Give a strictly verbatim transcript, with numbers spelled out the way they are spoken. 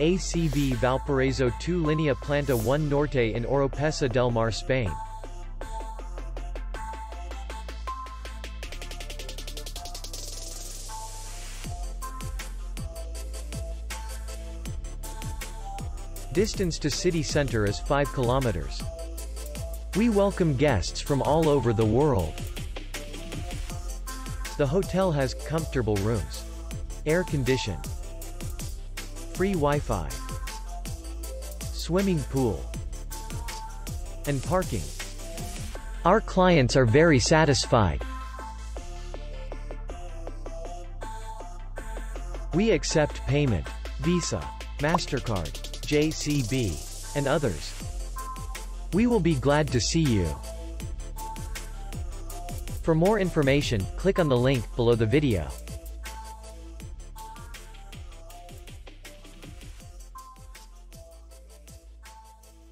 A C V Valparaiso two Linea Planta one Norte in Oropesa del Mar, Spain. Distance to city center is five kilometers. We welcome guests from all over the world. The hotel has comfortable rooms, air condition, free Wi-Fi, swimming pool, and parking. Our clients are very satisfied. We accept payment, Visa, MasterCard, J C B, and others. We will be glad to see you. For more information, click on the link below the video.